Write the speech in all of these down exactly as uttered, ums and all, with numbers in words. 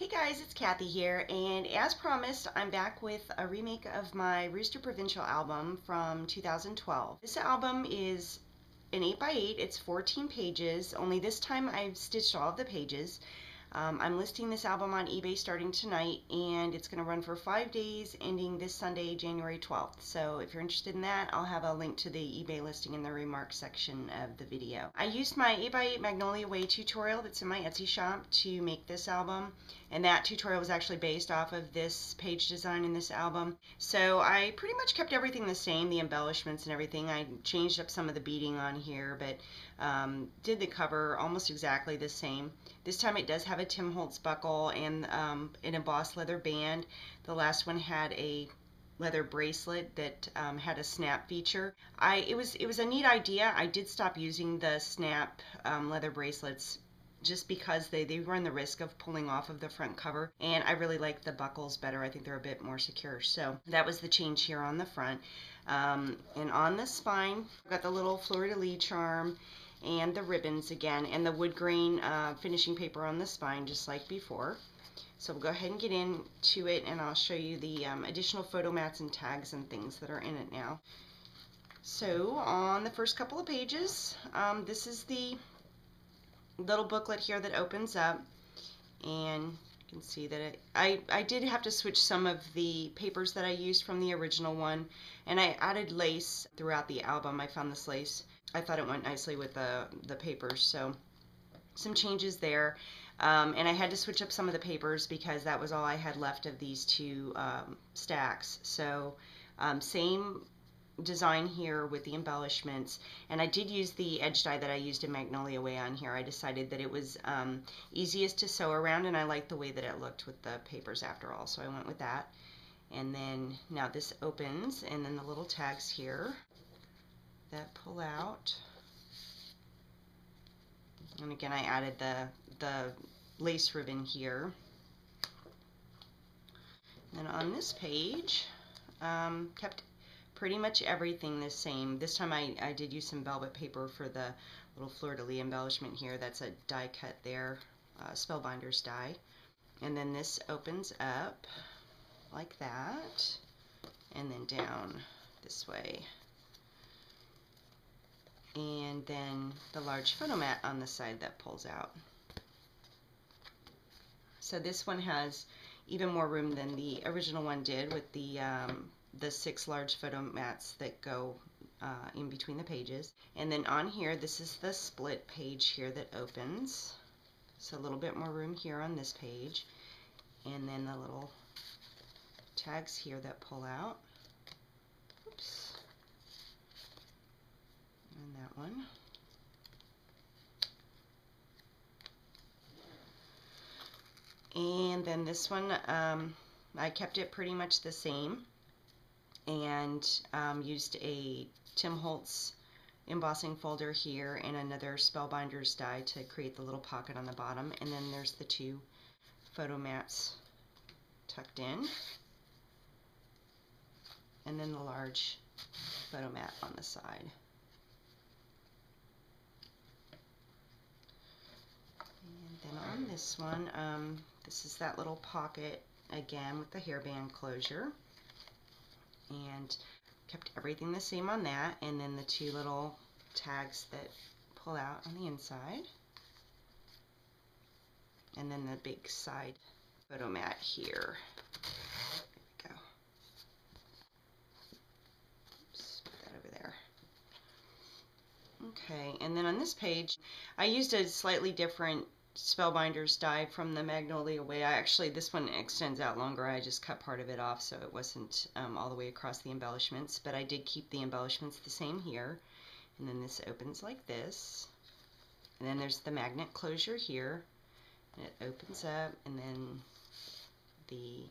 Hey guys, it's Kathy here, and as promised, I'm back with a remake of my Rooster Provincial album from two thousand twelve. This album is an eight by eight, it's fourteen pages, only this time I've stitched all of the pages. Um, I'm listing this album on eBay starting tonight, and it's going to run for five days, ending this Sunday, January twelfth. So if you're interested in that, I'll have a link to the eBay listing in the remarks section of the video. I used my eight by eight Magnolia Way tutorial that's in my Etsy shop to make this album. And that tutorial was actually based off of this page design in this album. So I pretty much kept everything the same, the embellishments and everything. I changed up some of the beading on here, but um, did the cover almost exactly the same. This time it does have a Tim Holtz buckle and um, an embossed leather band. The last one had a leather bracelet that um, had a snap feature. I it was it was a neat idea. I did stop using the snap um, leather bracelets, just because they, they run the risk of pulling off of the front cover, and I really like the buckles better. I think they're a bit more secure, so that was the change here on the front. Um, and on the spine, I've got the little Florida Lee charm and the ribbons again, and the wood grain uh, finishing paper on the spine, just like before. So we'll go ahead and get into it, and I'll show you the um, additional photo mats and tags and things that are in it now. So on the first couple of pages, um, this is the little booklet here that opens up, and you can see that it, I, I did have to switch some of the papers that I used from the original one, and I added lace throughout the album. I found this lace, I thought it went nicely with the, the papers, so some changes there. Um, and I had to switch up some of the papers because that was all I had left of these two um, stacks. So um, same design here with the embellishments, and I did use the edge dye that I used in Magnolia Way on here. I decided that it was um, easiest to sew around, and I liked the way that it looked with the papers after all, so I went with that. And then now this opens, and then the little tags here that pull out, and again I added the, the lace ribbon here. And on this page, um, kept pretty much everything the same. This time I, I did use some velvet paper for the little Florida Lee embellishment here. That's a die cut there, uh, Spellbinders die. And then this opens up like that, and then down this way. And then the large photo mat on the side that pulls out. So this one has even more room than the original one did, with the um, the six large photo mats that go uh, in between the pages. And then on here, this is the split page here that opens, so a little bit more room here on this page, and then the little tags here that pull out. Oops. And that one. And then this one, um, I kept it pretty much the same, and um, used a Tim Holtz embossing folder here and another Spellbinders die to create the little pocket on the bottom. And then there's the two photo mats tucked in, and then the large photo mat on the side. And then on this one, um, this is that little pocket again with the hairband closure, and kept everything the same on that, and then the two little tags that pull out on the inside, and then the big side photo mat here. There we go. Oops, put that over there. Okay, and then on this page, I used a slightly different Spellbinders die from the Magnolia Way. I actually, this one extends out longer. I just cut part of it off so it wasn't um, all the way across the embellishments, but I did keep the embellishments the same here. And then this opens like this, and then there's the magnet closure here, and it opens up, and then the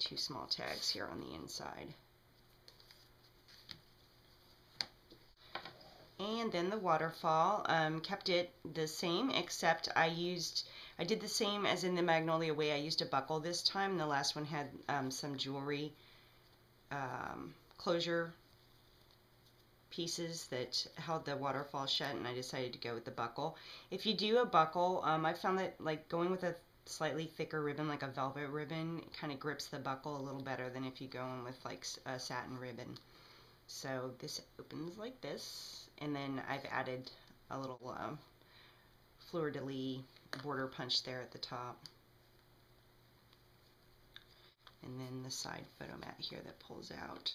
two small tags here on the inside. And then the waterfall, um, kept it the same, except I used, I did the same as in the Magnolia Way. I used a buckle this time. The last one had um, some jewelry um, closure pieces that held the waterfall shut, and I decided to go with the buckle. If you do a buckle, um, I found that like going with a slightly thicker ribbon, like a velvet ribbon, kind of grips the buckle a little better than if you go in with like a satin ribbon. So this opens like this, and then I've added a little uh, Florida Lee border punch there at the top, and then the side photo mat here that pulls out.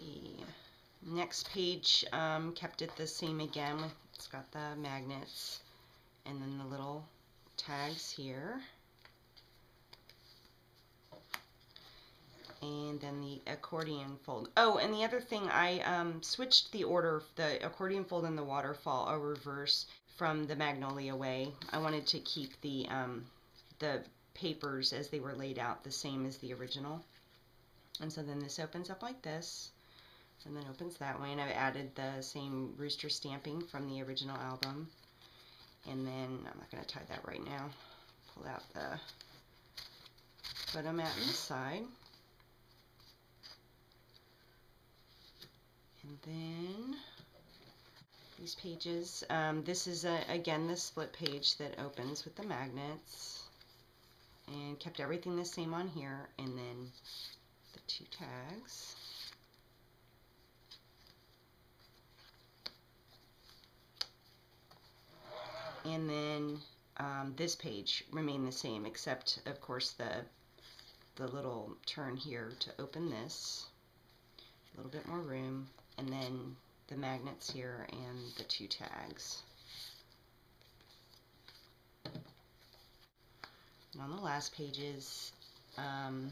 Okay, next page, um, kept it the same again. It's got the magnets and then the little tags here, and then the accordion fold. Oh, and the other thing, I um, switched the order, the accordion fold and the waterfall are reverse from the Magnolia Way. I wanted to keep the, um, the papers as they were laid out the same as the original. And so then this opens up like this, and then opens that way, and I've added the same rooster stamping from the original album. And then, I'm not going to tie that right now, pull out the photo mat on the side. And then these pages, um, this is a, again the split page that opens with the magnets, and kept everything the same on here, and then the two tags. And then um, this page remained the same, except of course the, the little turn here to open this, a little bit more room, and then the magnets here and the two tags. And on the last pages, um,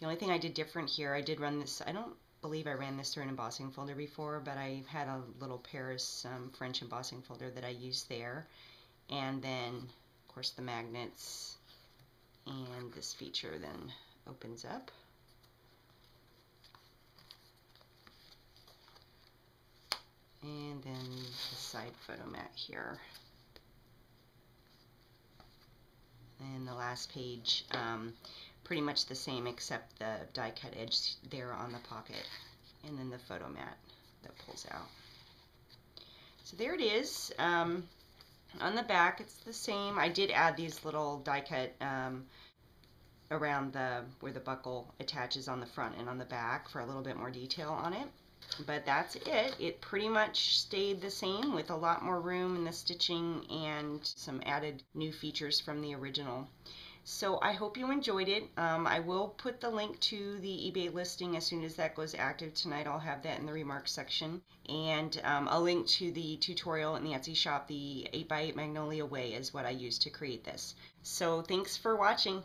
the only thing I did different here, I did run this, I don't believe I ran this through an embossing folder before, but I had a little Paris um, French embossing folder that I used there, and then of course the magnets, and this feature then opens up. And then the side photo mat here. And the last page, um, pretty much the same except the die cut edge there on the pocket. And then the photo mat that pulls out. So there it is. Um, on the back, it's the same. I did add these little die cut um, around the where the buckle attaches on the front and on the back for a little bit more detail on it. But that's it. It pretty much stayed the same with a lot more room in the stitching and some added new features from the original. So I hope you enjoyed it. Um, I will put the link to the eBay listing as soon as that goes active tonight. I'll have that in the remarks section. And um, a link to the tutorial in the Etsy shop, the eight by eight Magnolia Way is what I used to create this. So thanks for watching.